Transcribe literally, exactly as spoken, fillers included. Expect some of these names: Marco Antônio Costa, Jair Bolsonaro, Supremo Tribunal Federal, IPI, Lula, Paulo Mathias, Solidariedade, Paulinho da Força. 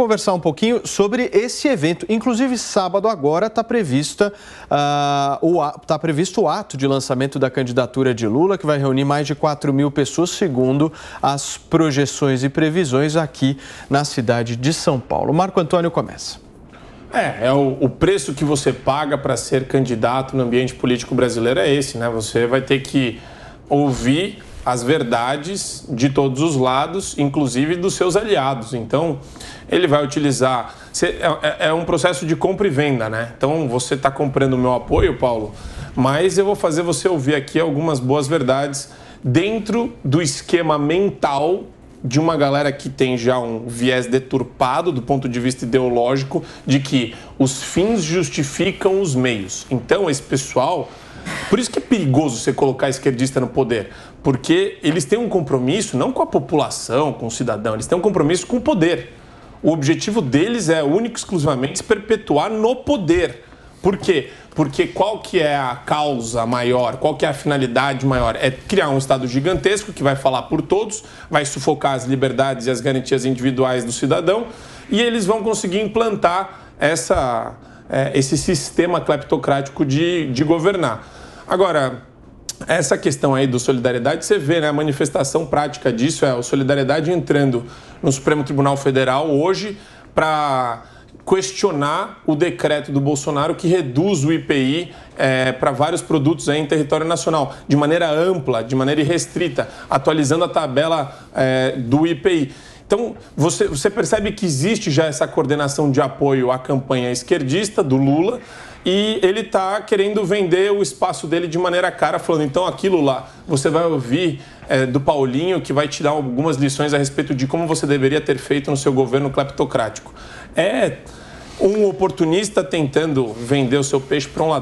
conversar um pouquinho sobre esse evento. Inclusive, sábado agora está prevista, uh, o, tá previsto o ato de lançamento da candidatura de Lula, que vai reunir mais de quatro mil pessoas, segundo as projeções e previsões aqui na cidade de São Paulo. Marco Antônio começa. É, é o, o preço que você paga para ser candidato no ambiente político brasileiro é esse, né? Você vai ter que ouvir as verdades de todos os lados, inclusive dos seus aliados. Então, ele vai utilizar... É um processo de compra e venda, né? Então, você está comprando o meu apoio, Paulo, mas eu vou fazer você ouvir aqui algumas boas verdades dentro do esquema mental de uma galera que tem já um viés deturpado do ponto de vista ideológico de que os fins justificam os meios. Então, esse pessoal... Por isso que é perigoso você colocar esquerdista no poder, porque eles têm um compromisso não com a população, com o cidadão, eles têm um compromisso com o poder. O objetivo deles é, único e exclusivamente, se perpetuar no poder. Por quê? Porque qual que é a causa maior, qual que é a finalidade maior? É criar um Estado gigantesco que vai falar por todos, vai sufocar as liberdades e as garantias individuais do cidadão, e eles vão conseguir implantar essa, é, esse sistema cleptocrático de, de governar. Agora, essa questão aí do Solidariedade, você vê, né? A manifestação prática disso é o Solidariedade entrando no Supremo Tribunal Federal hoje para questionar o decreto do Bolsonaro que reduz o I P I é, para vários produtos aí em território nacional, de maneira ampla, de maneira irrestrita, atualizando a tabela é, do I P I. Então, você, você percebe que existe já essa coordenação de apoio à campanha esquerdista do Lula e ele está querendo vender o espaço dele de maneira cara, falando, então aquilo lá, você vai ouvir é, do Paulinho, que vai te dar algumas lições a respeito de como você deveria ter feito no seu governo cleptocrático. É um oportunista tentando vender o seu peixe para um ladrão.